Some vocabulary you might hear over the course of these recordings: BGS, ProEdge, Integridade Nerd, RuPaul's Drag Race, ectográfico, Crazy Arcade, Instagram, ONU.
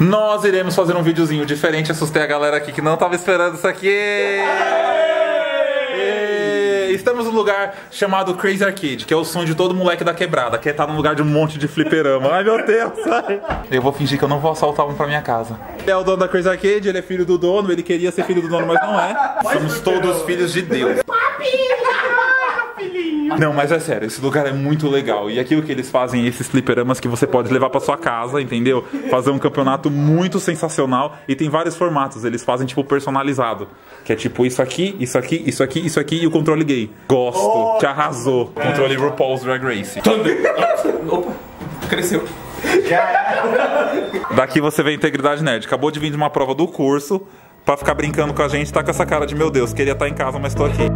nós iremos fazer um videozinho diferente. Assustei a galera aqui que não tava esperando isso aqui. Estamos num lugar chamado Crazy Arcade, que é o sonho de todo moleque da quebrada, que é estar num lugar de um monte de fliperama. Ai, meu Deus, sai. Eu vou fingir que eu não vou assaltar um pra minha casa. Ele é o dono da Crazy Arcade, ele é filho do dono, ele queria ser filho do dono, mas não é. Somos todos filhos de Deus. Não, mas é sério, esse lugar é muito legal. E aquilo que eles fazem, esses fliperamas que você pode levar pra sua casa, entendeu? Fazer um campeonato muito sensacional. E tem vários formatos, eles fazem tipo personalizado, que é tipo isso aqui, isso aqui, isso aqui, isso aqui. E o controle gay. Gosto, te arrasou. Controle RuPaul's Drag Race. Opa, cresceu. Daqui você vê a Integridade Nerd. Acabou de vir de uma prova do curso pra ficar brincando com a gente, tá com essa cara de meu Deus, queria estar em casa, mas tô aqui.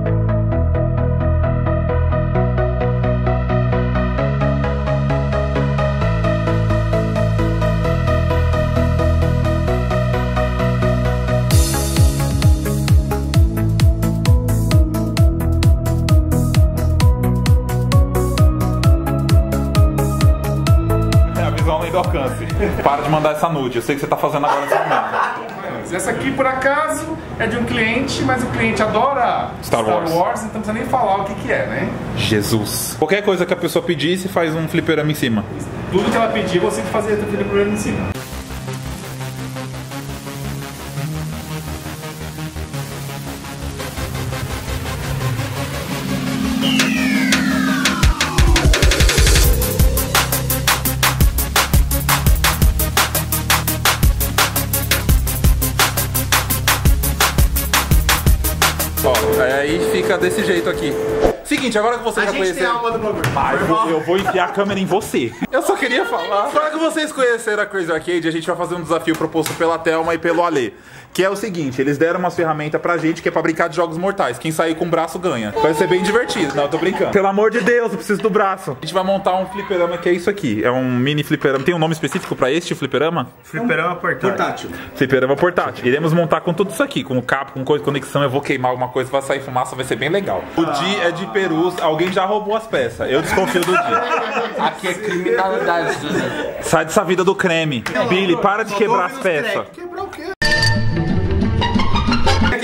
Alcance. Para de mandar essa nude, eu sei que você tá fazendo agora nesse momento. Essa aqui, por acaso, é de um cliente, mas o cliente adora Star Wars, então não precisa nem falar o que que é, né? Jesus. Qualquer coisa que a pessoa pedisse, faz um fliperama em cima. Tudo que ela pedir, você fazia um fliperama em cima. Aí fica desse jeito aqui. Seguinte, agora que vocês já conheceram... A gente tem a alma do programa. Eu vou enfiar a câmera em você. Eu só queria falar. Agora que vocês conheceram a Crazy Arcade, a gente vai fazer um desafio proposto pela Thelma e pelo Alê. Que é o seguinte, eles deram umas ferramentas pra gente que é pra brincar de jogos mortais. Quem sair com o braço ganha. Vai ser bem divertido. Não, eu tô brincando. Pelo amor de Deus, eu preciso do braço. A gente vai montar um fliperama que é isso aqui. É um mini fliperama. Tem um nome específico pra este fliperama? Fliperama portátil. Fliperama portátil. Iremos montar com tudo isso aqui. Com o cabo, com coisa, conexão. Eu vou queimar alguma coisa, vai sair fumaça, vai ser bem legal. O dia é de perus, alguém já roubou as peças. Eu desconfio do dia. Aqui é criminalidade, Suzy. Sai dessa vida do creme. Billy, para de quebrar as peças. Quebrar o quê?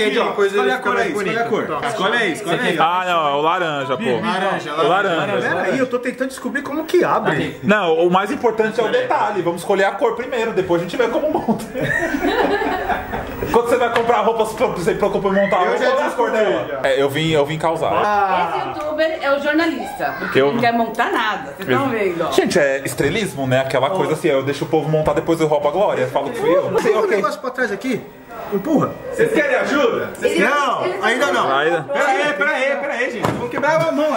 Escolhe a cor aí, escolhe a cor. Escolhe aí, escolhe aí. Ah, não, é o laranja, pô. Laranja. Peraí, eu tô tentando descobrir como que abre. Não, o mais importante é o detalhe. Vamos escolher a cor primeiro, depois a gente vê como monta. Quando você vai comprar roupa, você preocupa em montar a roupa, qual é a cor dela? É, eu vim causar. Esse youtuber é o jornalista, porque ele não quer montar nada, vocês estão vendo? Gente, é estrelismo, né? Aquela coisa assim, eu deixo o povo montar, depois eu roubo a glória, falo que fui eu. Tem um negócio pra trás aqui? Empurra. Vocês querem ajuda? Não, ainda não. Pera aí, gente. Vamos quebrar a mão,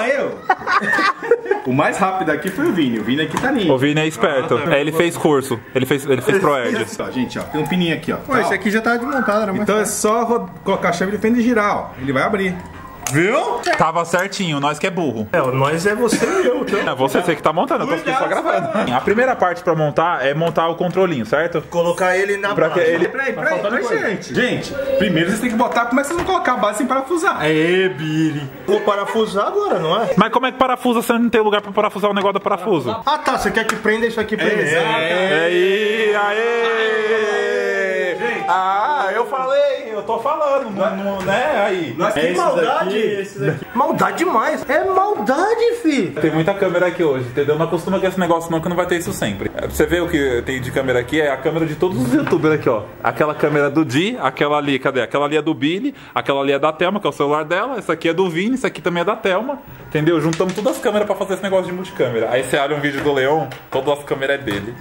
O mais rápido aqui foi o Vini. O Vini aqui tá lindo. O Vini é esperto. É, ele fez curso. Ele fez ProEdge. Tá, gente, ó. Tem um pininho aqui, ó. Pô, esse aqui já tá desmontado, né? Então é só colocar a chave de pênis e girar, ó. Ele vai abrir. Viu? Tava certinho, nós que é burro. É, nós é você e eu, então. É você que tá montando, eu tô só gravando. A primeira parte pra montar é montar o controlinho, certo? Colocar ele na base. Peraí, gente, primeiro vocês têm que botar, como é que vocês vão colocar a base sem parafusar? É, Billy. Vou parafusar agora, não é? Mas como é que parafusa se não tem lugar pra parafusar o negócio do parafuso? Ah tá, você quer que prenda isso aqui primeiro. Ah, eu falei, eu tô falando, né? Aí. Nossa, que maldade! Esse daqui. Maldade demais! É maldade, fi! Tem muita câmera aqui hoje, entendeu? Não acostuma com esse negócio não, que não vai ter isso sempre. Você vê o que tem de câmera aqui, é a câmera de todos os youtubers aqui, ó. Aquela câmera do Di, aquela ali, cadê? Aquela ali é do Billy, aquela ali é da Thelma, que é o celular dela, essa aqui é do Vini, essa aqui também é da Thelma, entendeu? Juntamos todas as câmeras pra fazer esse negócio de multicâmera. Aí você olha um vídeo do Leon, todas as câmeras é dele.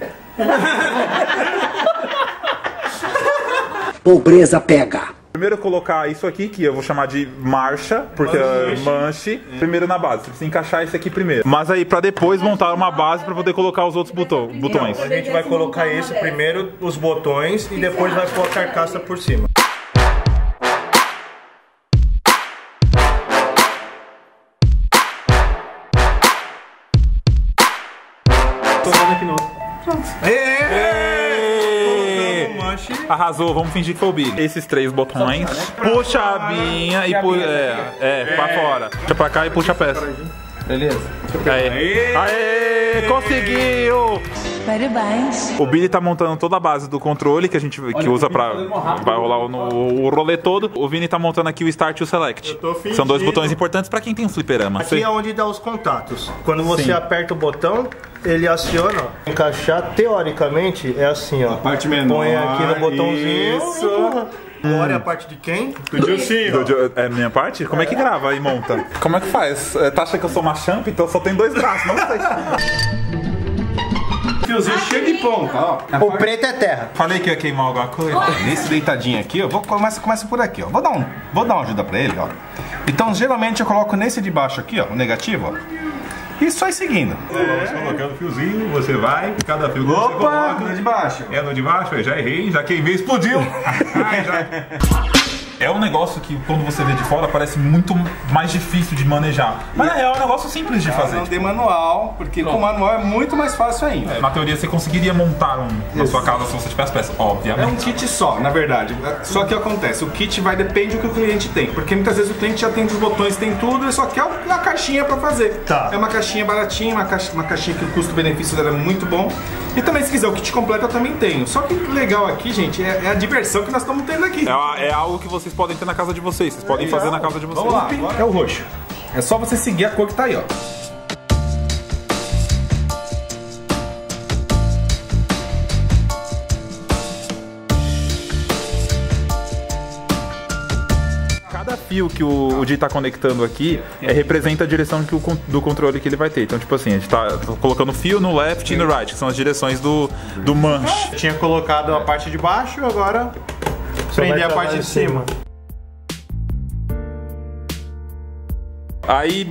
Pobreza pega. Primeiro eu colocar isso aqui, que eu vou chamar de marcha, porque é manche. Primeiro na base, você precisa encaixar esse aqui primeiro. Mas aí pra depois montar uma base pra poder colocar os outros botões. A gente vai colocar isso primeiro, os botões, e depois vai pôr a carcaça por cima. Tô dando aqui novo. Pronto. Arrasou, vamos fingir que foi o Billy. Esses três botões. Puxa a abinha e puxa. Pra fora. Puxa pra cá e puxa a peça. Beleza? Aê! Conseguiu! Parabéns. O Billy tá montando toda a base do controle que a gente que usa pra... Vai rolar o rolê todo. O Vini tá montando aqui o Start e o Select. São dois botões importantes pra quem tem um fliperama. Aqui é onde dá os contatos. Quando você aperta o botão, ele aciona. Encaixar, teoricamente, é assim, ó. A parte menor. Põe aqui no botãozinho. Isso. Agora é a parte de quem? Do Dilcinho. É minha parte? Como é que grava e monta? Como é que faz? Tá achando que eu sou uma champ? Então só tem dois braços, não sei. Fiozinho cheio de ponta, ó. O preto é terra. Falei que ia queimar alguma coisa. Nesse deitadinho aqui, eu vou começa por aqui, ó. Vou dar uma ajuda pra ele, ó. Então, geralmente, eu coloco nesse de baixo aqui, ó, o negativo, ó. E só ir seguindo. Vamos colocando o fiozinho, você vai, cada fio você coloca. No de baixo. É no de baixo, eu já errei, já queimei, explodiu. Ai, já... É um negócio que, quando você vê de fora, parece muito mais difícil de manejar. Mas, na real, é um negócio simples de fazer. Não tem manual, porque com manual é muito mais fácil ainda. É, na teoria, você conseguiria montar um na sua casa se você tivesse peças, obviamente. É um kit só, na verdade. Só que acontece, o kit depende do que o cliente tem. Porque muitas vezes o cliente já tem os botões, tem tudo, ele só quer uma caixinha pra fazer. Tá. É uma caixinha baratinha, uma caixinha que o custo-benefício dela é muito bom. E também, se quiser o kit completo, eu também tenho. Só que o legal aqui, gente, é a diversão que nós estamos tendo aqui. É algo que vocês podem ter na casa de vocês, vocês podem fazer na casa de vocês. Vamos lá, é o roxo. É só você seguir a cor que tá aí, ó. Cada fio que o Di tá conectando aqui representa a direção que do controle que ele vai ter. Então, tipo assim, a gente tá colocando fio no left e no right, que são as direções do manche. Eu tinha colocado a parte de baixo, agora... prender a parte de cima. Aí,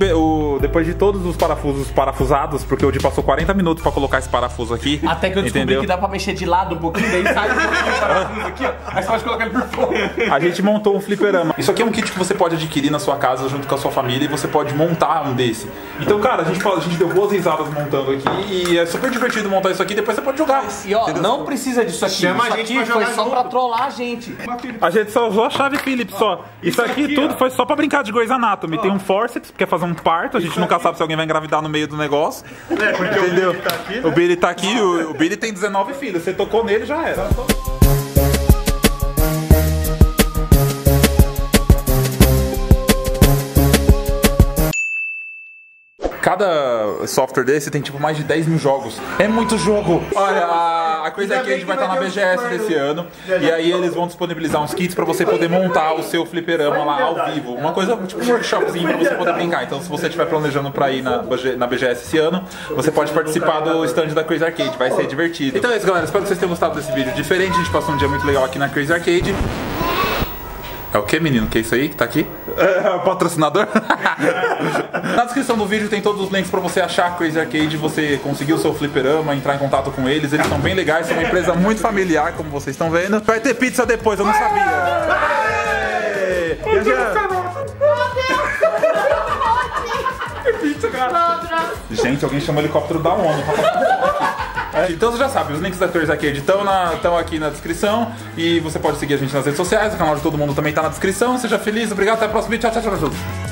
depois de todos os parafusos parafusados, porque o Di passou 40 minutos pra colocar esse parafuso aqui. Até que eu descobri que dá pra mexer de lado um pouquinho, daí sai um pouquinho o parafuso aqui, ó. Aí você pode colocar ele por fora. A gente montou um fliperama. Isso aqui é um kit que você pode adquirir na sua casa junto com a sua família e você pode montar um desse. Então, cara, a gente deu boas risadas montando aqui e é super divertido montar isso aqui, depois você pode jogar. E ó, não precisa disso aqui. Chama isso a gente aqui foi só pra trollar a gente. A gente só usou a chave Phillips só. Isso aqui tudo foi só pra brincar de Grey's Anatomy. Tem um force. Quer fazer um parto, a gente nunca sabe se alguém vai engravidar no meio do negócio. É, porque entendeu? O Billy tá aqui, né? O Billy tá aqui, o Billy tem 19 filhos, você tocou nele, já era. Cada software desse tem tipo mais de 10 mil jogos. É muito jogo! Olha, a coisa é que a gente vai estar na BGS desse ano. E aí eles vão disponibilizar uns kits pra você poder montar o seu fliperama lá ao vivo. Uma coisa, tipo um workshopzinho pra você poder brincar. Então se você estiver planejando pra ir na BGS esse ano, você pode participar do stand da Crazy Arcade, vai ser divertido. Então é isso, galera, espero que vocês tenham gostado desse vídeo diferente. A gente passou um dia muito legal aqui na Crazy Arcade. É o que, menino? Que é isso aí que tá aqui? É o patrocinador? Na descrição do vídeo tem todos os links pra você achar a Crazy Arcade, você conseguir o seu fliperama, entrar em contato com eles. Eles são bem legais, são uma empresa muito familiar, como vocês estão vendo. Vai ter pizza depois, eu não sabia. Meu Deus! Pizza, cara! Gente, alguém chama o helicóptero da ONU. Então você já sabe, os links da Crazy Arcade estão aqui na descrição. E você pode seguir a gente nas redes sociais, o canal de todo mundo também tá na descrição. Seja feliz, obrigado, até o próximo vídeo, tchau, tchau, tchau.